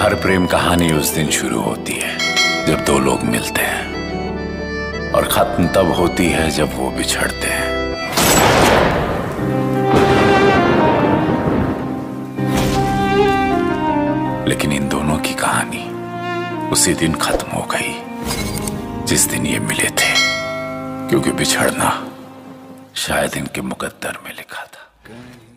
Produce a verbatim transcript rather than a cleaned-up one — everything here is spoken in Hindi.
हर प्रेम कहानी उस दिन शुरू होती है जब दो लोग मिलते हैं और खत्म तब होती है जब वो बिछड़ते हैं। लेकिन इन दोनों की कहानी उसी दिन खत्म हो गई जिस दिन ये मिले थे, क्योंकि बिछड़ना शायद इनके मुकद्दर में लिखा था।